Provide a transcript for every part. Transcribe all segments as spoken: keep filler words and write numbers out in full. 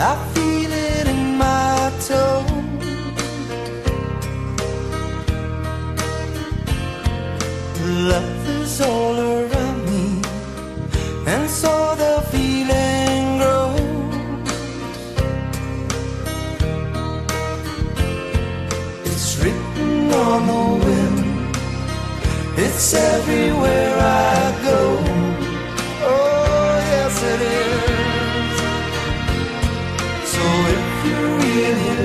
I feel it in my toe. Love is all around me, and so the feeling grows. It's written on the wind, it's everywhere I go.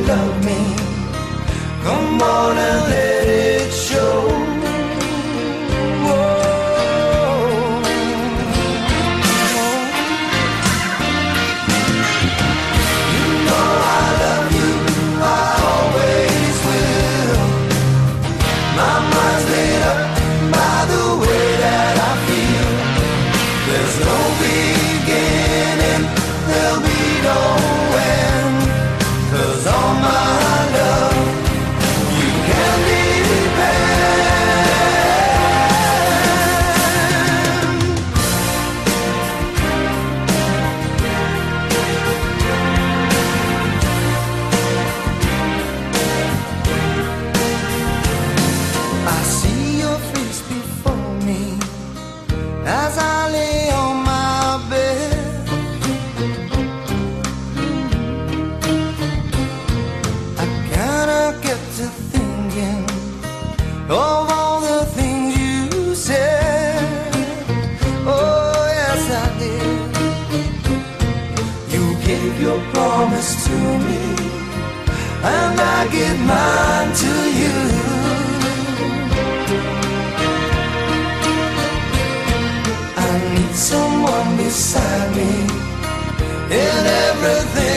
Love me, come on and let it show. Whoa. You know I love you, I always will. My mind's lit up by the way that I feel. There's no beginning, there'll be no. As I lay on my bed, I cannot get to thinking of all the things you said. Oh, yes, I did. You gave your promise to me, and I give mine to you. Someone beside me in everything.